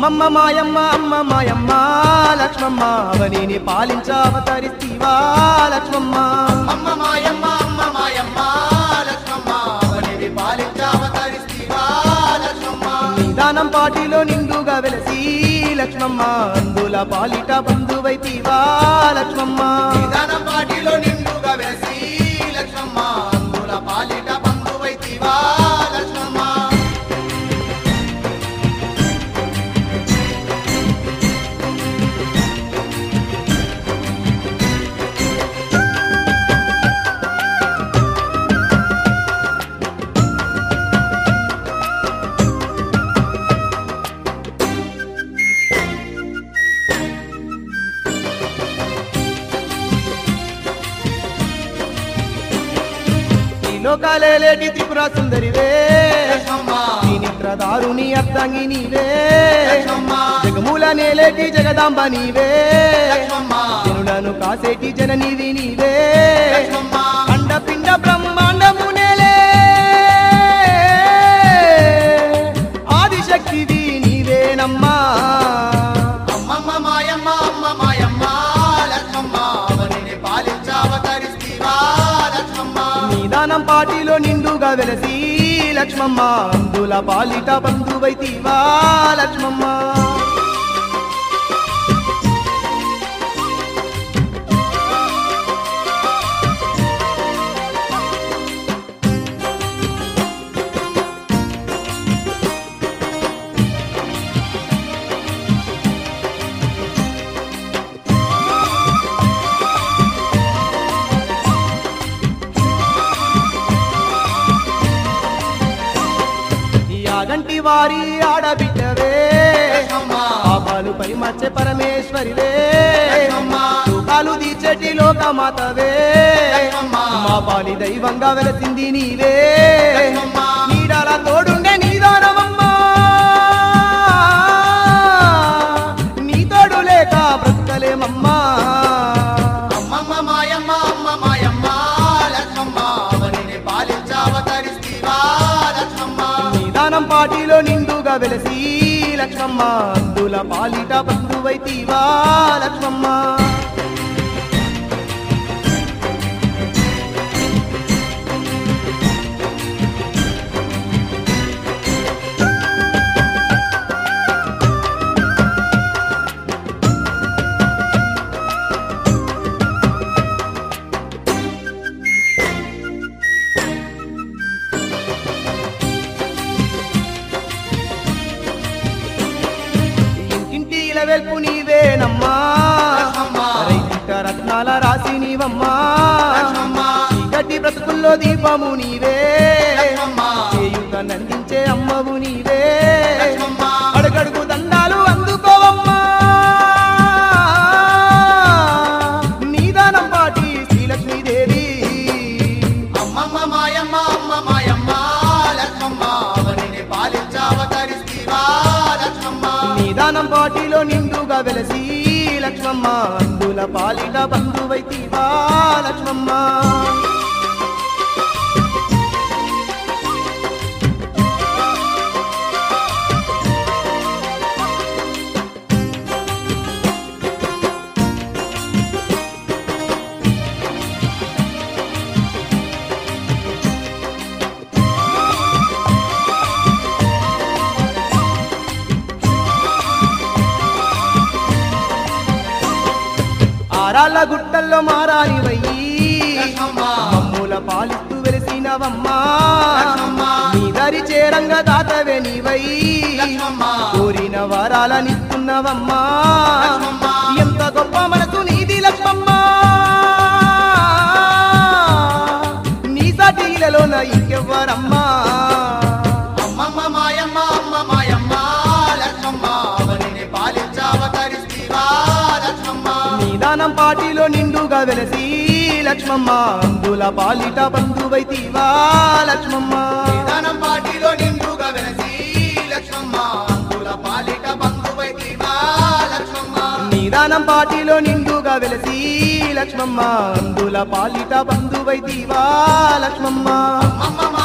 అమ్మమ్మ మాయమ్మ అమ్మ మాయమ్మ లక్ష్మమ్మ అవనిని పాలించ అవతరిస్తివా లక్ష్మమ్మ అమ్మ మాయమ్మ అమ్మ మాయమ్మ లక్ష్మమ్మ అవనిని పాలించ అవతరిస్తివా లక్ష్మమ్మ నిదానం పాటిలో నిండుగా వెలసి లక్ష్మమ్మ అందుల పాలిట బంధువైతివా లక్ష్మమ్మ నిదానం పాటిలో నిండుగా వెలసి లక్ష్మమ్మ అందుల పాలిట బంధువైతివా లక్ష్మమ్మ लेटी त्रिपुरा सुंदरी रे निद्रा दारुणी अर्धांगिनी रे जगमूला ने लेटी जगदांबा नीवे जनुडनु कासेटी जननी नीवे अंड पिंड ब्रह्मांड मुनेले आदिशक्ति दी नीवे नम्मा अम्मा मायम्मा अम्मा मायम्मा लक्ष्मम्मा वनिने पालिंचा अवतरिस्तिवा लक्ष्मम्मा నిదానం పాటిలో నిండుగా వెలసి లక్ష్మమ్మ అందుల పాలిట బంధువైతివా లక్ష్మమ్మ గంటి వారి ఆడబిడ్డవే పాపాలు పరిమర్చే పరమేశ్వరివే సుఖాలు దీచటి లోకమాతవే మా పాలి దైవంగా వెలసింది నీవే నీడాల తోడుండే నీదానమమ్మా నీ తోడు లేక బ్రతకలేమమ్మా అమ్మమ్మ మాయమ్మ అమ్మ మాయమ్మ లక్ష్మమ్మ అవనిని పాలించ అవతరిస్తివా లక్ష్మమ్మ నిదానం పాటిలో నిండుగా వెలసి లక్ష్మమ్మ అందుల పాలిట బంధువైతివా లక్ష్మమ్మ వెల్పు నీవేనమ్మా రైతిక రత్నాల రాసి నీవమ్మా గట్టి బ్రతుకుల్లో దీపము నీవే చేయుత నందించే అమ్మవు నీవే అడుగడుగు దండాలు అందుకోవమ్మా నీదానం పాటి శ్రీలక్ష్మీదేవి అమ్మమ్మ మాయమ్మ అమ్మ మాయమ్మ లక్ష్మమ్మ అవనిని పాలించ అవతరిస్తివా లక్ష్మమ్మ నిదానం పాటిలో నిండుగా వెలసి లక్ష్మమ్మ అందుల పాలిట బంధువైతివా లక్ష్మమ్మ ఆరాల గుట్టల్లో మారాలివయ్యి అమ్ముల పాలిస్తూ వెలిసినవమ్మా నీ దరి చేరంగా దాతవే నీవయ్యి కోరిన వరాలనిస్తున్నవమ్మా ఎంత గొప్ప మనసు నీది లక్ష్మమ్మ నీ సాటిలలో నా ఇంకెవ్వరమ్మా అమ్మమ్మ మాయమ్మ అమ్మ మాయమ్మ లక్ష్మమ్మ అవనిని పాలించ అవతరిస్తివా లక్ష్మమ్మ నిదానం పాటిలో నిండుగా వెలసి లక్ష్మమ్మ అందుల పాలిట బంధువైతివా లక్ష్మమ్మ నిదానం పాటిలో నిండుగా వెలసి లక్ష్మమ్మ అందుల పాలిట బంధువైతివా లక్ష్మమ్మ నిదానం పాటిలో నిండుగా వెలసి లక్ష్మమ్మ అందుల పాలిట బంధువైతివా లక్ష్మమ్మ అమ్మమ్మ